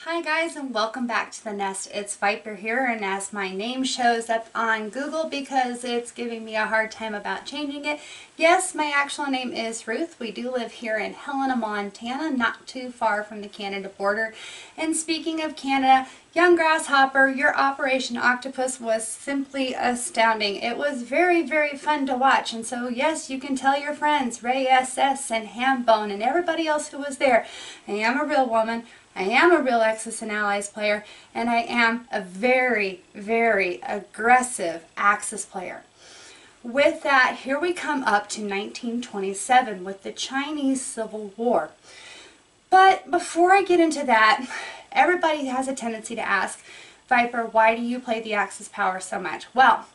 Hi guys, and welcome back to The Nest. It's Viper here, and as my name shows up on Google because it's giving me a hard time about changing it, yes, my actual name is Ruth. We do live here in Helena, Montana, not too far from the Canada border. And speaking of Canada, Young Grasshopper, your Operation Octopus was simply astounding. It was very, very fun to watch, and so yes, you can tell your friends, Ray SS and Hambone and everybody else who was there, I am a real woman. I am a real Axis and Allies player, and I am a very, very aggressive Axis player. With that, here we come up to 1927 with the Chinese Civil War. But before I get into that, everybody has a tendency to ask, Viper, why do you play the Axis power so much? Well,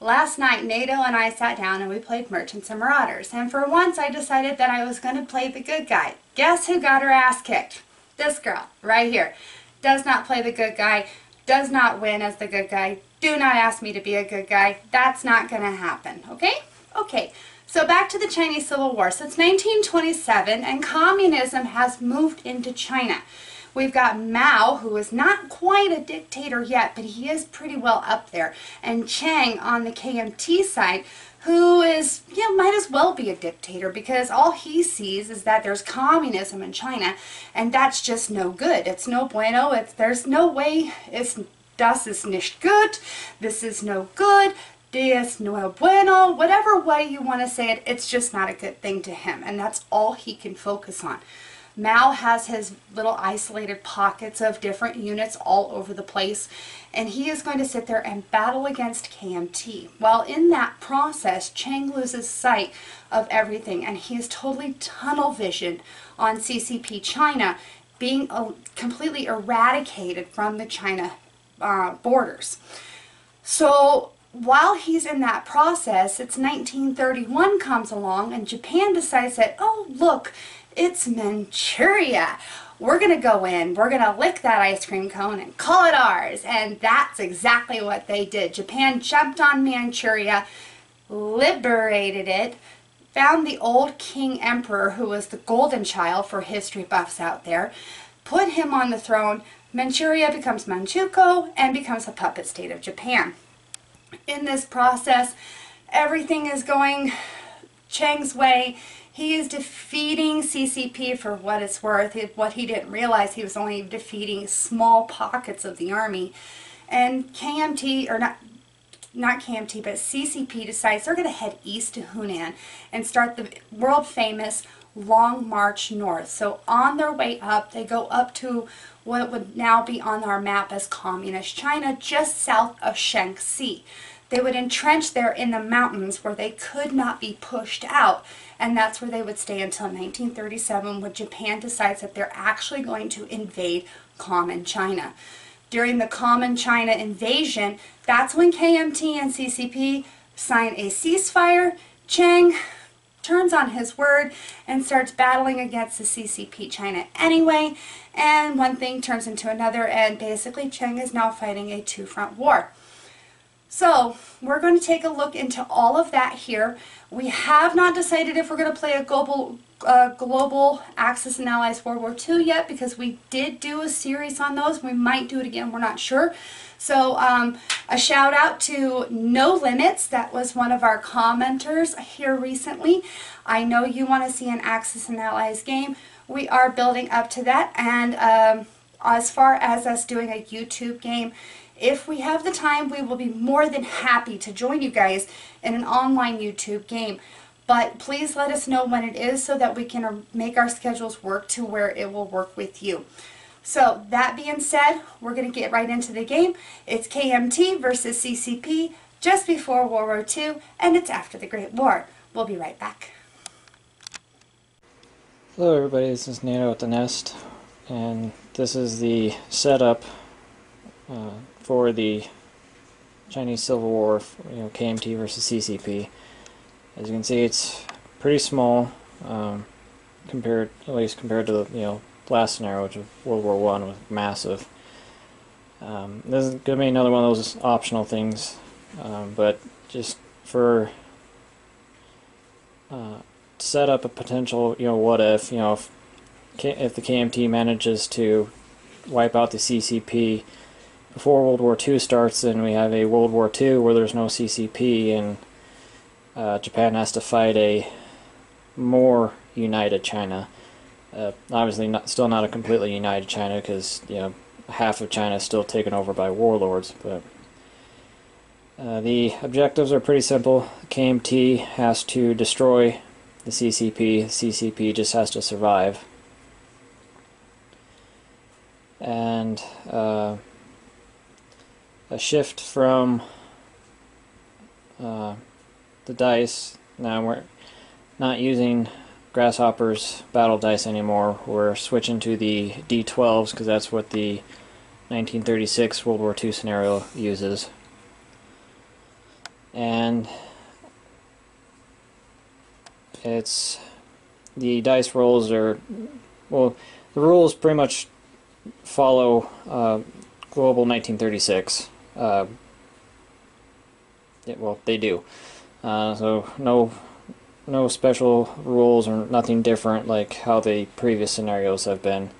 last night NATO and I sat down and we played Merchants and Marauders, and for once I decided that I was going to play the good guy. Guess who got her ass kicked? This girl, right here, does not play the good guy, does not win as the good guy. Do not ask me to be a good guy. That's not going to happen, okay? Okay, so back to the Chinese Civil War. So it's 1927, and communism has moved into China. We've got Mao, who is not quite a dictator yet, but he is pretty well up there, and Chiang on the KMT side, who is, you know, might as well be a dictator because all he sees is that there's communism in China, and that's just no good. It's no bueno. There's no way. Das ist nicht gut. This is no good. Dies no bueno. Whatever way you want to say it, it's just not a good thing to him, and that's all he can focus on. Mao has his little isolated pockets of different units all over the place, and he is going to sit there and battle against KMT. While in that process, Chiang loses sight of everything, and he is totally tunnel visioned on CCP China being completely eradicated from the China borders. So while he's in that process, it's 1931 comes along, and Japan decides that, oh look, it's Manchuria. We're going to go in, we're going to lick that ice cream cone and call it ours. And that's exactly what they did. Japan jumped on Manchuria, liberated it, found the old King Emperor, who was the golden child for history buffs out there, put him on the throne. Manchuria becomes Manchukuo and becomes a puppet state of Japan. In this process, everything is going Chiang's way. He is defeating CCP for what it's worth. What he didn't realize, he was only defeating small pockets of the army. And KMT, or not KMT, but CCP decides they're going to head east to Hunan and start the world famous Long March North. So on their way up, they go up to what would now be on our map as Communist China, just south of Shaanxi. They would entrench there in the mountains where they could not be pushed out, and that's where they would stay until 1937, when Japan decides that they're actually going to invade common China. During the common China invasion, that's when KMT and CCP sign a ceasefire. Chiang turns on his word and starts battling against the CCP China anyway, and one thing turns into another, and basically Chiang is now fighting a two-front war. So we're going to take a look into all of that here. We have not decided if we're going to play a global Axis and Allies World War II yet, because we did do a series on those. We might do it again, we're not sure. So a shout out to No Limits. That was one of our commenters here recently. I know you want to see an Axis and Allies game. We are building up to that, and as far as us doing a YouTube game, if we have the time, we will be more than happy to join you guys in an online YouTube game. But please let us know when it is so that we can make our schedules work to where it will work with you. So that being said, we're going to get right into the game. It's KMT versus CCP, just before World War II, and it's after the Great War. We'll be right back. Hello everybody, this is Nano at The Nest, and this is the setup for the Chinese Civil War, you know, KMT versus CCP. As you can see, it's pretty small, compared, at least compared to the, you know, last scenario, which was World War I, was massive. This is going to be another one of those optional things, but just for set up a potential, you know, what if the KMT manages to wipe out the CCP before World War II starts, and we have a World War II where there's no CCP, and Japan has to fight a more united China. Obviously, still not a completely united China, because you know half of China is still taken over by warlords. But the objectives are pretty simple. KMT has to destroy the CCP. CCP just has to survive. And a shift from the dice. Now we're not using Grasshopper's battle dice anymore. We're switching to the D12s because that's what the 1936 World War II scenario uses. And it's the dice rolls are, well, the rules pretty much follow Global 1936. Well, they do. So no special rules or nothing different like how the previous scenarios have been.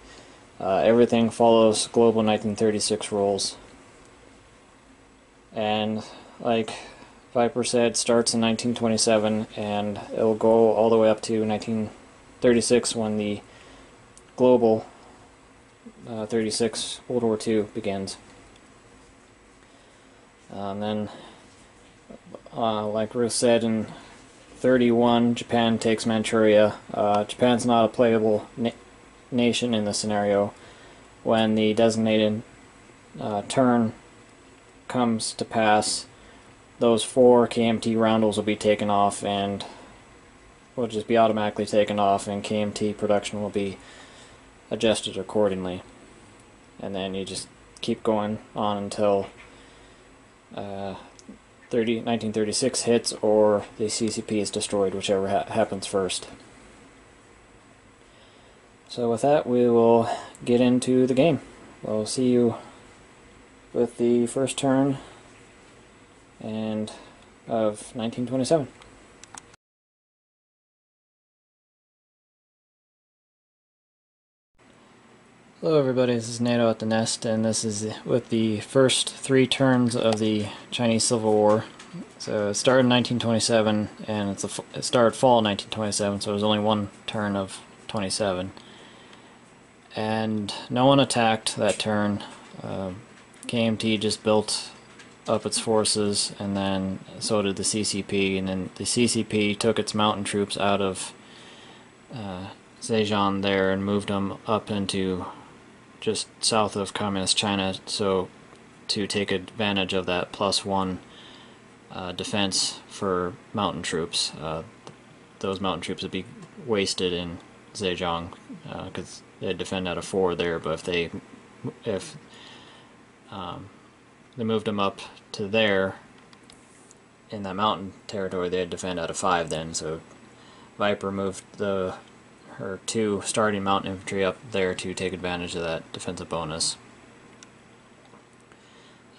Everything follows Global 1936 rules. And like Viper said, starts in 1927 and it'll go all the way up to 1936 when the Global 36 World War II begins. And then, like Ruth said, in 1931, Japan takes Manchuria. Japan's not a playable nation in the scenario. When the designated turn comes to pass, those four KMT roundels will be taken off and will just be automatically taken off, and KMT production will be adjusted accordingly. And then you just keep going on until 1936 hits or the CCP is destroyed, whichever happens first. So with that, we will get into the game. We'll see you with the first turn and of 1927. Hello everybody, this is NATO at The Nest, and this is with the first three turns of the Chinese Civil War. So it started in 1927, and it started fall 1927, so it was only one turn of 27. And no one attacked that turn. KMT just built up its forces, and then so did the CCP, and then the CCP took its mountain troops out of Zhejiang there and moved them up into just south of Communist China, so to take advantage of that +1 defense for mountain troops. Those mountain troops would be wasted in Zhejiang because they defend out of 4 there. But if they moved them up to there in that mountain territory, they'd defend out of 5 then. So Viper moved her 2 starting mountain infantry up there to take advantage of that defensive bonus.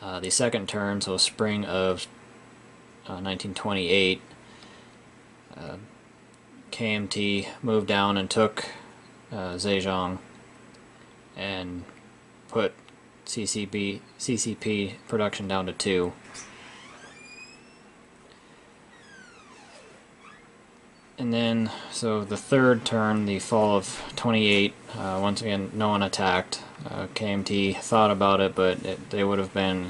The second turn, so spring of 1928, KMT moved down and took Zhejiang and put CCP production down to 2. And then, so the third turn, the fall of 28, once again, no one attacked. KMT thought about it, but they would have been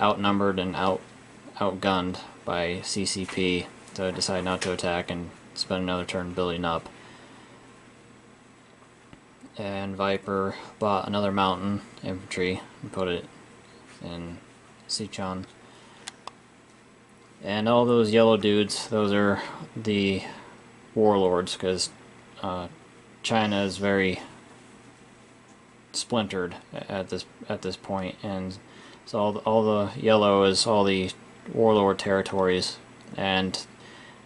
outnumbered and outgunned by CCP, so decided not to attack and spend another turn building up. And Viper bought another mountain infantry and put it in Sichuan. And all those yellow dudes, those are the warlords, because China is very splintered at this point, and so all the yellow is all the warlord territories, and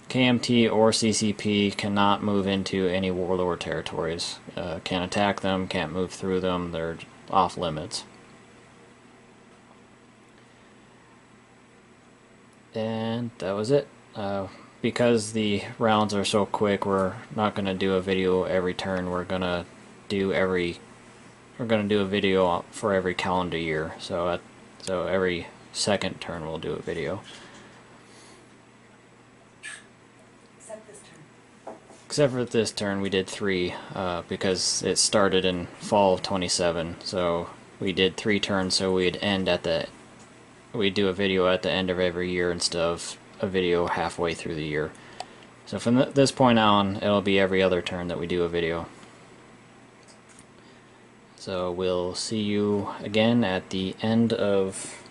KMT or CCP cannot move into any warlord territories. Can't attack them, can't move through them. They're off limits. And that was it. Because the rounds are so quick, we're not going to do a video every turn. We're going to do every we're going to do a video for every calendar year, so every second turn we'll do a video. Except for this turn, we did 3 because it started in fall of 27. So we did 3 turns, so we'd end at the. We'd do a video at the end of every year instead of a video halfway through the year. So from this point on, it'll be every other turn that we do a video. So we'll see you again at the end of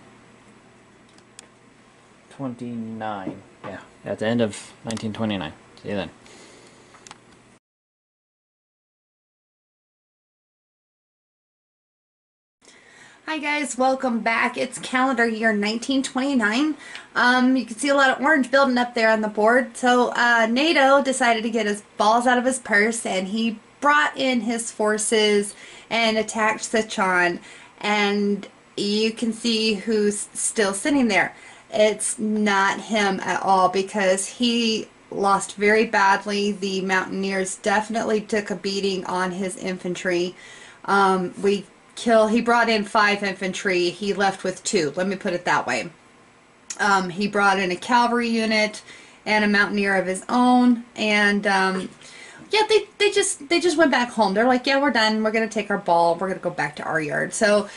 29. Yeah, at the end of 1929. See you then. Hi guys, welcome back. It's calendar year 1929. You can see a lot of orange building up there on the board. So NATO decided to get his balls out of his purse, and he brought in his forces and attacked Sichuan. And you can see who's still sitting there. It's not him at all because he lost very badly. The mountaineers definitely took a beating on his infantry. He brought in 5 infantry, he left with 2, let me put it that way. He brought in a cavalry unit and a mountaineer of his own, and yeah, they just went back home. They're like, yeah, we're done, we're gonna take our ball, we're gonna go back to our yard. So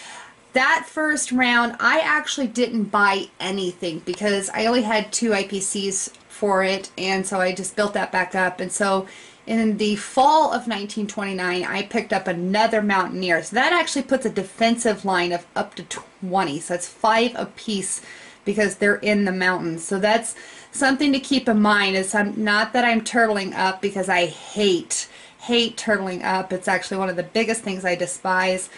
that first round I actually didn't buy anything because I only had 2 IPCs for it, and so I just built that back up. And so in the fall of 1929, I picked up another mountaineer. So that actually puts a defensive line of up to 20. So that's 5 apiece because they're in the mountains. So that's something to keep in mind. Is not that I'm turtling up because I hate turtling up. It's actually one of the biggest things I despise.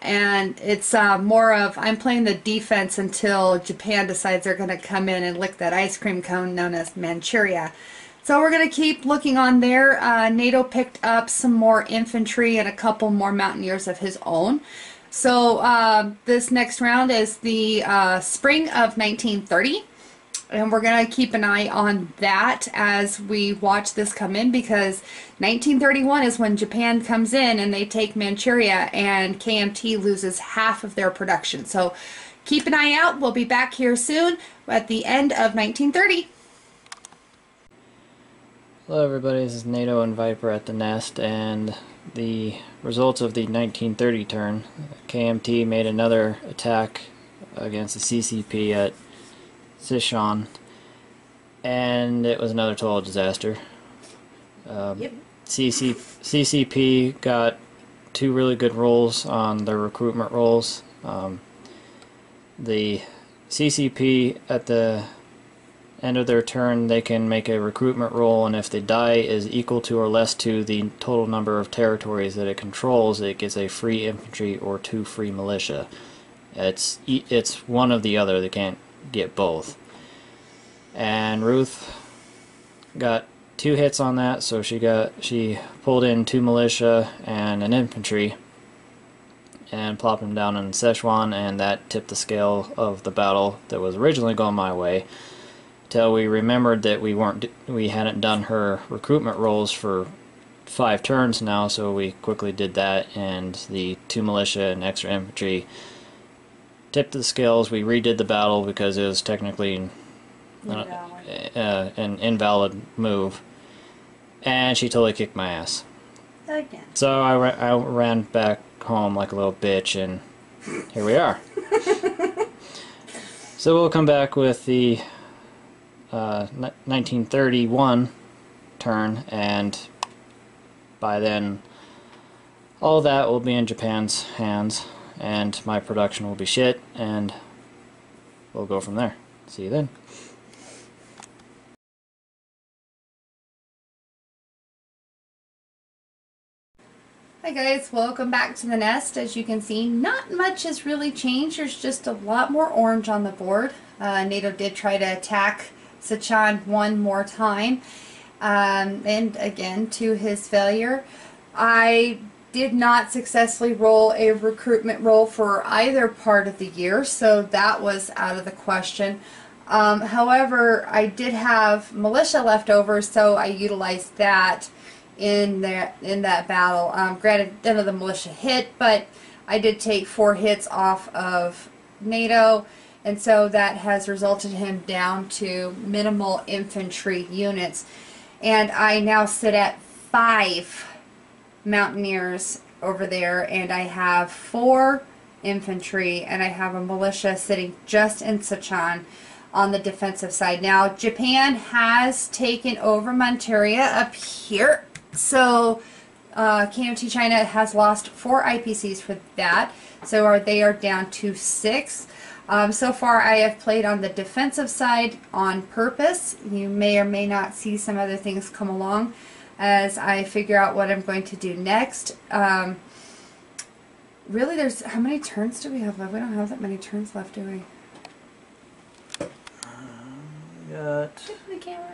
And it's more of I'm playing the defense until Japan decides they're going to come in and lick that ice cream cone known as Manchuria. So we're going to keep looking on there. NATO picked up some more infantry and a couple more mountaineers of his own. So this next round is the spring of 1930. And we're going to keep an eye on that as we watch this come in, because 1931 is when Japan comes in and they take Manchuria, and KMT loses half of their production. So keep an eye out. We'll be back here soon at the end of 1930. Hello everybody, this is NATO and Viper at The Nest, and the results of the 1930 turn. KMT made another attack against the CCP at Sichuan, and it was another total disaster. Yep. CCP got 2 really good rolls on their recruitment rolls. The CCP at the end of their turn, they can make a recruitment roll, and if the die is equal to or less to the total number of territories that it controls, it gets a free infantry or 2 free militia. It's one of the other, they can't get both. And Ruth got 2 hits on that, so she pulled in 2 militia and an infantry and plopped them down in Sichuan, and that tipped the scale of the battle that was originally going my way. Till we remembered that we hadn't done her recruitment rolls for 5 turns now, so we quickly did that, and the 2 militia and extra infantry tipped the scales. We redid the battle because it was technically an invalid move, and she totally kicked my ass again. So I ran back home like a little bitch, and here we are. So we'll come back with the 1931 turn, and by then all that will be in Japan's hands, and my production will be shit, and we'll go from there. See you then. Hi guys, welcome back to The Nest. As you can see, not much has really changed. There's just a lot more orange on the board. NATO did try to attack Sichuan one more time, and again to his failure. I did not successfully roll a recruitment roll for either part of the year, so that was out of the question. However, I did have militia left over, so I utilized that in that battle. Granted, none of the militia hit, but I did take 4 hits off of NATO, and so that has resulted him down to minimal infantry units. And I now sit at 5 mountaineers over there, and I have 4 infantry, and I have a militia sitting just in Sichuan on the defensive side. Now, Japan has taken over Monteria up here, so KMT China has lost 4 IPCs for that, so they are down to 6. So far, I have played on the defensive side on purpose. You may or may not see some other things come along as I figure out what I'm going to do next. Really, there's, how many turns do we have left? We don't have that many turns left, do we? We got... Look at the camera.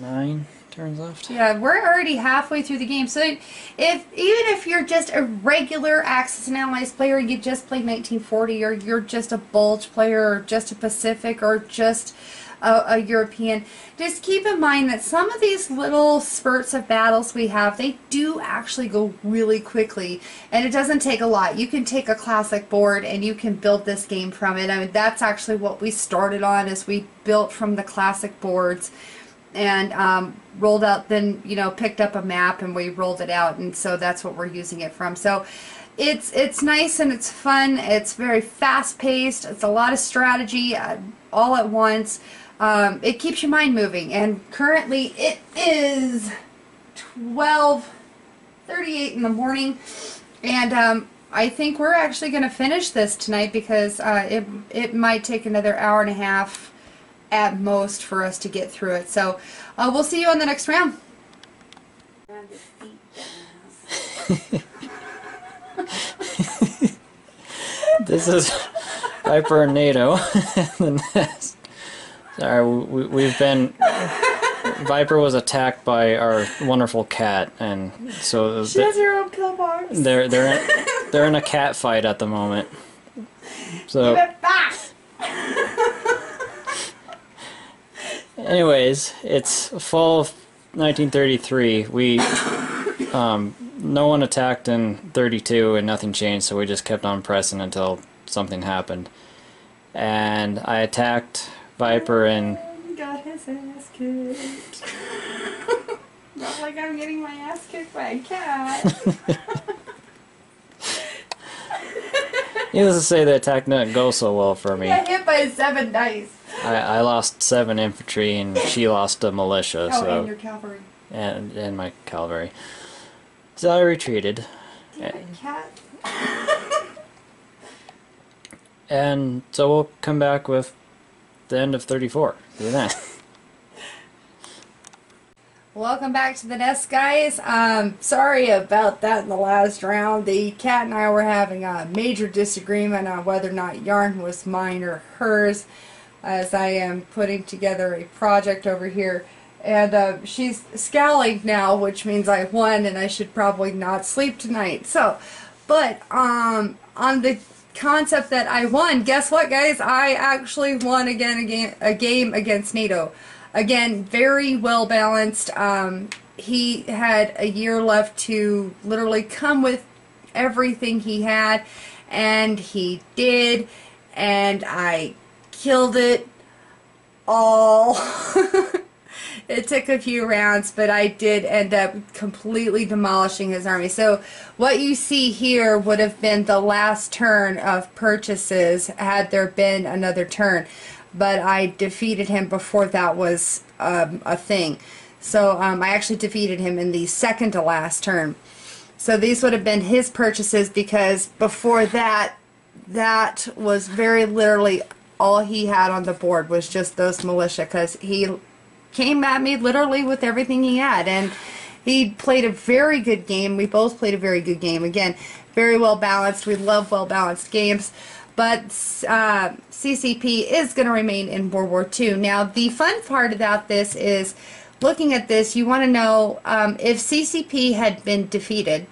9 turns left. Yeah, we're already halfway through the game. So even if you're just a regular Axis and Allies player, you just played 1940, or you're just a Bulge player, or just a Pacific, or just a European, just keep in mind that some of these little spurts of battles we have, they do actually go really quickly, and it doesn't take a lot. You can take a classic board and you can build this game from it. I mean, that's actually what we started on, is we built from the classic boards and rolled out, then, you know, picked up a map and we rolled it out, and so that's what we're using it from. So it's nice and it's fun. It's very fast paced. It's a lot of strategy all at once. It keeps your mind moving, and currently it is 12:38 in the morning, and I think we're actually going to finish this tonight, because it might take another hour and a half at most for us to get through it. So we'll see you on the next round. This is Viper and NATO and The Nest. Sorry, we've been... Viper was attacked by our wonderful cat, and so... She has her own pillbox. They're in a cat fight at the moment. So... Give it back! Anyways, it's fall of 1933. We... no one attacked in 32 and nothing changed, so we just kept on pressing until something happened. And I attacked Viper and... got his ass kicked. Not like I'm getting my ass kicked by a cat. Needless to say, the attack didn't go so well for me. I got hit by 7 dice. I lost 7 infantry and she lost a militia. Oh, so... and your cavalry. And my cavalry. So I retreated. Cat. And so we'll come back with the end of 34. The Nest. Welcome back to The Nest, guys. Sorry about that in the last round. The cat and I were having a major disagreement on whether or not yarn was mine or hers, as I am putting together a project over here. And she's scowling now, which means I won and I should probably not sleep tonight. So, but on the concept that I won, guess what, guys? I actually won again a game against NATO. Again, very well balanced. He had a year left to literally come with everything he had, and he did, and I killed it all. It took a few rounds, but I did end up completely demolishing his army. So what you see here would have been the last turn of purchases had there been another turn. But I defeated him before that was a thing. So I actually defeated him in the second to last turn. So these would have been his purchases, because before that, that was very literally all he had on the board was just those militia, because he... came at me literally with everything he had, and he played a very good game. We both played a very good game. Again, very well balanced. We love well balanced games, but CCP is going to remain in World War II. Now, the fun part about this is, looking at this, you want to know if CCP had been defeated.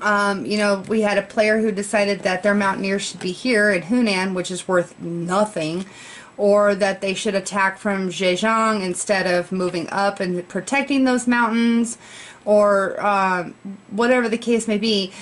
You know, we had a player who decided that their mountaineers should be here in Hunan, which is worth nothing, or that they should attack from Zhejiang instead of moving up and protecting those mountains, or whatever the case may be.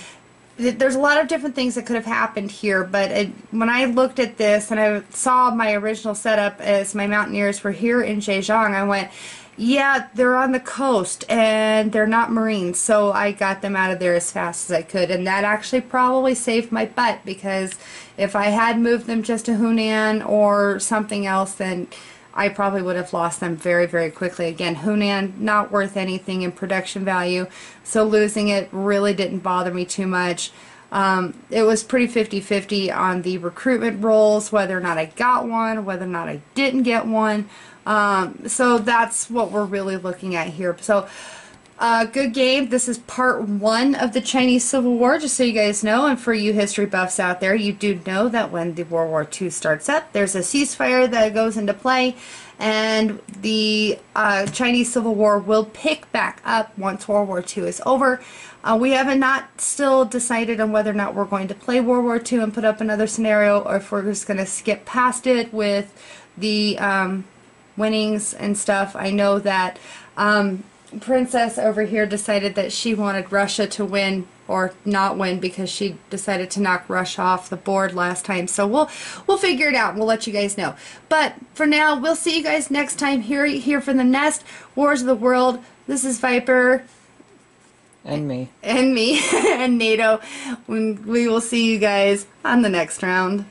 there's a lot of different things that could have happened here, but when I looked at this and I saw my original setup as my mountaineers were here in Zhejiang, I went, yeah, they're on the coast and they're not Marines, so I got them out of there as fast as I could, and that actually probably saved my butt, because if I had moved them just to Hunan or something else, then I probably would have lost them very, very quickly. Again, Hunan, not worth anything in production value, so losing it really didn't bother me too much. It was pretty 50-50 on the recruitment roles, whether or not I got one, whether or not I didn't get one. So that's what we're really looking at here. So good game. This is part one of the Chinese Civil War, just so you guys know, and for you history buffs out there, you do know that when the World War II starts up, there's a ceasefire that goes into play, and the Chinese Civil War will pick back up once World War II is over. We haven't not still decided on whether or not we're going to play World War II and put up another scenario, or if we're just going to skip past it with the winnings and stuff. I know that Princess over here decided that she wanted Russia to win or not win, because she decided to knock Russia off the board last time. So we'll figure it out. We'll let you guys know. But for now, we'll see you guys next time here from the Nest, Wars of the World. This is Viper. And me. And me. And NATO. We will see you guys on the next round.